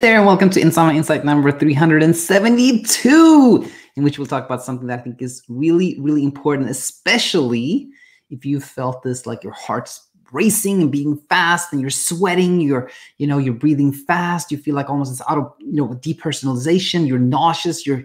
There, and welcome to Insomnia Insight number 372, in which we'll talk about something that I think is really, really important, especially if you felt this, like your heart's racing and beating fast, and you're sweating, you're breathing fast, you feel like almost it's auto, depersonalization, you're nauseous, you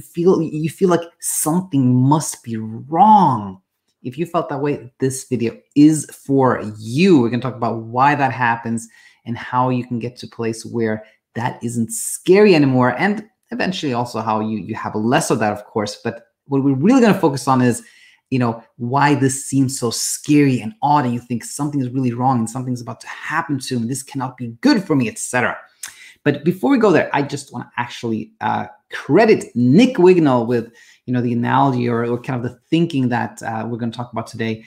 feel like something must be wrong. If you felt that way, this video is for you. We're gonna talk about why that happens and how you can get to a place where that isn't scary anymore, and eventually also how you have less of that, of course. But what we're really going to focus on is, why this seems so scary and odd, and you think something is really wrong and something's about to happen to me, this cannot be good for me, etc. But before we go there, I just want to actually credit Nick Wignall with, the analogy or kind of the thinking that we're going to talk about today.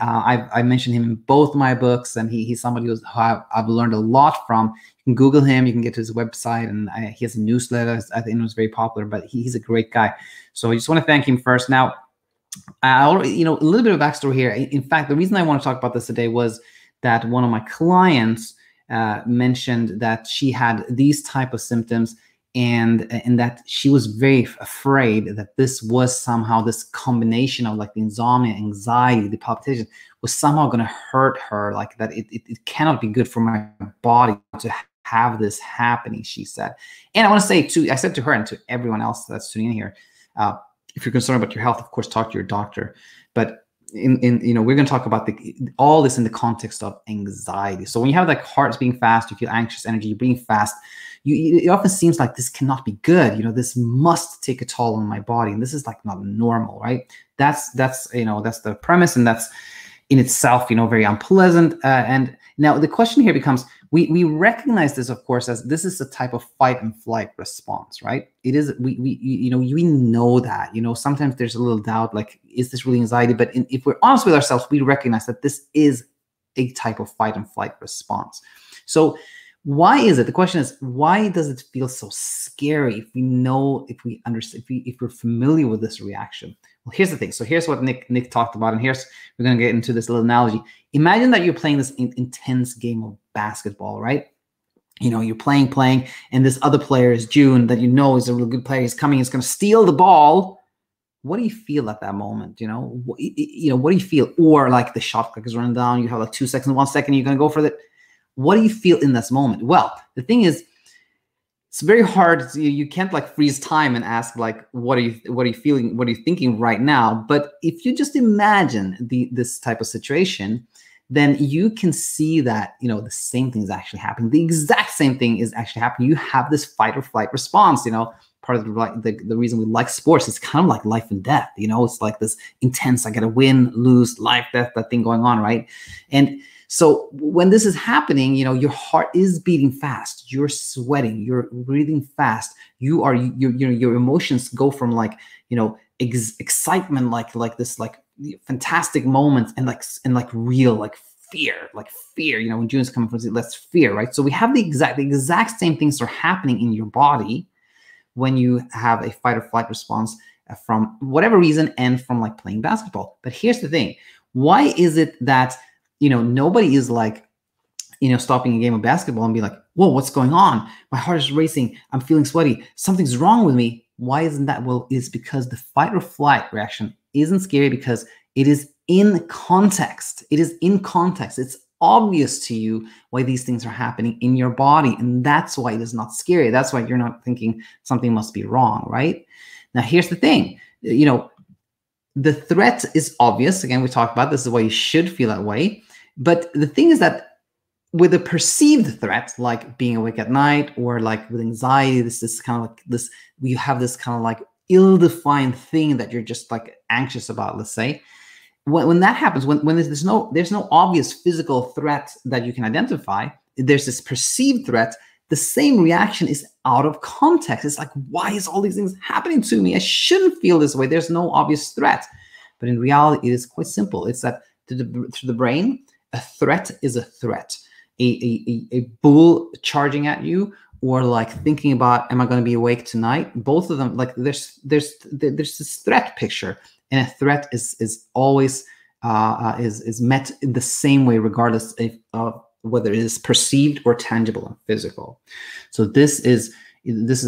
I mentioned him in both my books, and he's somebody who I've learned a lot from. You can Google him, you can get to his website, and he has a newsletter. I think it was very popular, but he's a great guy. So I just want to thank him first. Now, a little bit of backstory here. In fact, the reason I want to talk about this today was that one of my clients mentioned that she had these type of symptoms, and that she was very afraid that this was somehow, this combination of like the insomnia, anxiety, the palpitation was somehow going to hurt her, like that it cannot be good for my body to have this happening, she said. And I want to say too, I said to her and to everyone else that's tuning in here, if you're concerned about your health, of course, talk to your doctor. But we're going to talk about all this in the context of anxiety. So when you have like hearts being fast, you feel anxious energy, you're being fast, it often seems like this cannot be good. This must take a toll on my body, and this is like not normal, right? That's the premise, and that's in itself, very unpleasant. And now the question here becomes: we recognize this, of course, as this is a type of fight and flight response, right? It is. We know that. Sometimes there's a little doubt, like, is this really anxiety? But if we're honest with ourselves, we recognize that this is a type of fight and flight response. So, why is it? The question is, why does it feel so scary if we know, if we understand, if we're familiar with this reaction? Well, here's the thing. So here's what Nick talked about, and we're going to get into this little analogy. Imagine that you're playing this intense game of basketball, right? You're playing, and this other player is June that is a really good player. He's coming, he's going to steal the ball. What do you feel at that moment? What do you feel? Or like the shot clock is running down, you have like 2 seconds, 1 second, you're going to go for it. What do you feel in this moment? Well, the thing is, it's very hard. You can't like freeze time and ask like, what are you feeling? What are you thinking right now? But if you just imagine this type of situation, then you can see that, the same thing is actually happening. The exact same thing is actually happening. You have this fight or flight response, part of the reason we like sports. It's kind of like life and death, it's like this intense, I got to win, lose, life, death, that thing going on, right? And so when this is happening, your heart is beating fast, you're sweating, you're breathing fast, your emotions go from like, excitement, like this, like fantastic moments, and like real, like fear, when June's coming from, that's fear, right? So we have the exact same things are happening in your body when you have a fight or flight response from whatever reason and from like playing basketball. But here's the thing. Why is it that, nobody is like, stopping a game of basketball and be like, whoa, what's going on? My heart is racing. I'm feeling sweaty. Something's wrong with me. Why isn't that? Well, it's because the fight or flight reaction isn't scary because it is in context. It is in context. It's obvious to you why these things are happening in your body. And that's why it is not scary. That's why you're not thinking something must be wrong, right? Now, here's the thing, the threat is obvious. Again, we talked about this is why you should feel that way. But the thing is that with a perceived threat, like being awake at night or like with anxiety, you have this kind of like ill-defined thing that you're just like anxious about, let's say. When that happens, when there's no obvious physical threat that you can identify, there's this perceived threat. The same reaction is out of context. It's like, why is all these things happening to me? I shouldn't feel this way. There's no obvious threat. But in reality, it is quite simple. It's that to the brain, a threat is a threat. A bull charging at you, or like thinking about, am I going to be awake tonight? Both of them, like there's this threat picture, and a threat is always is met in the same way, regardless of whether it is perceived or tangible and physical. So this is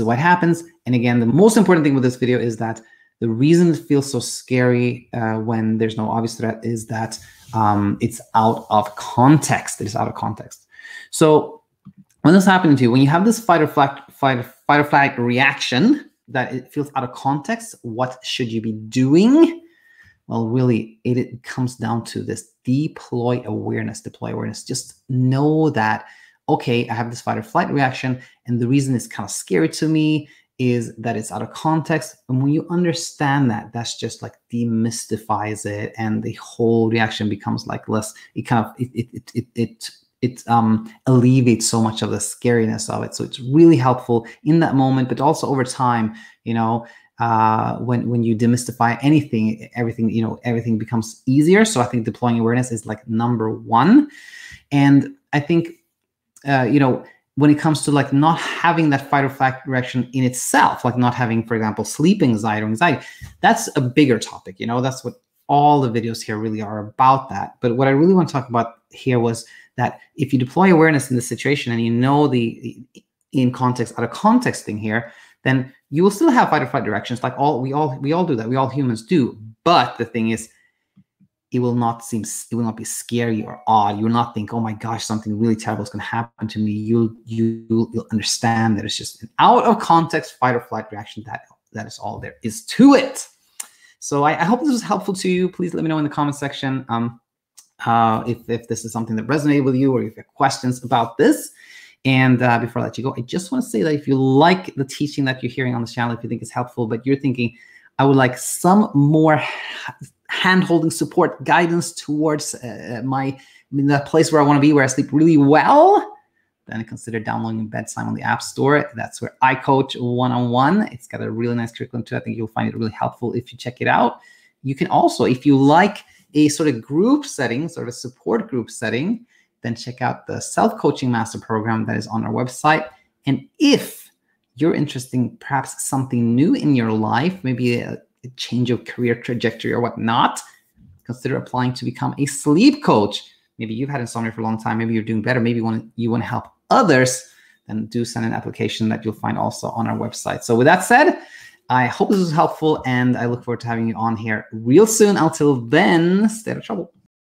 what happens. And again, the most important thing with this video is that the reason it feels so scary when there's no obvious threat is that it's out of context. It is out of context. So when this happening to you, when you have this fight or flight reaction that it feels out of context, what should you be doing? Well, really, it comes down to this deploy awareness. Just know that, okay, I have this fight or flight reaction, and the reason it's kind of scary to me is that it's out of context. And when you understand that, that's just like demystifies it, and the whole reaction becomes like less, it kind of, it alleviates so much of the scariness of it. So it's really helpful in that moment, but also over time, you know, when you demystify anything, everything, you know, everything becomes easier. So I think deploying awareness is like #1. And I think, you know, when it comes to like not having that fight or flight reaction in itself, like not having, for example, sleep anxiety or anxiety, that's a bigger topic. You know, that's what all the videos here really are about that. But what I really want to talk about here was that if you deploy awareness in this situation and you know the in context, out of context thing here, then you will still have fight or flight reactions. Like we all do that. We all humans do. But the thing is, it will not be scary or odd. You will not think, oh my gosh, something really terrible is going to happen to me. You'll understand that it's just an out of context fight or flight reaction. That is all there is to it. So I hope this was helpful to you. Please let me know in the comment section if this is something that resonated with you or if you have questions about this. And before I let you go, I just want to say that if you like the teaching that you're hearing on this channel, if you think it's helpful, but you're thinking, I would like some more hand-holding support, guidance towards the place where I want to be, where I sleep really well, then consider downloading BedTyme on the App Store. That's where I coach one-on-one. It's got a really nice curriculum too. I think you'll find it really helpful if you check it out. You can also, if you like a sort of group setting, sort of support group setting, then check out the self-coaching master program that is on our website. And if you're interested in perhaps something new in your life, maybe a change of career trajectory or whatnot, consider applying to become a sleep coach. Maybe you've had insomnia for a long time. Maybe you're doing better. Maybe you want to help others. Then do send an application that you'll find also on our website. So with that said, I hope this was helpful, and I look forward to having you on here real soon. Until then, stay out of trouble.